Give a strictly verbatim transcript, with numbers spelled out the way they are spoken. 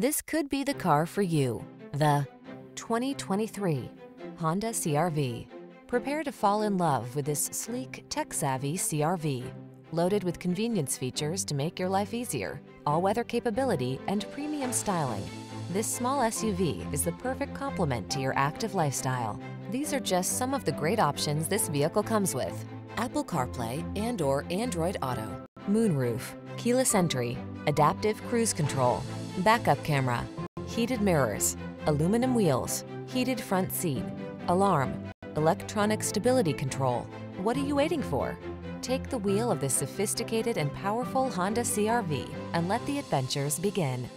This could be the car for you. The twenty twenty-three Honda C R V. Prepare to fall in love with this sleek, tech-savvy C R V. Loaded with convenience features to make your life easier, all-weather capability, and premium styling, this small S U V is the perfect complement to your active lifestyle. These are just some of the great options this vehicle comes with: Apple CarPlay and/or Android Auto, moonroof, keyless entry, adaptive cruise control, backup camera, heated mirrors, aluminum wheels, heated front seat, alarm, electronic stability control. What are you waiting for? Take the wheel of this sophisticated and powerful Honda C R V and let the adventures begin.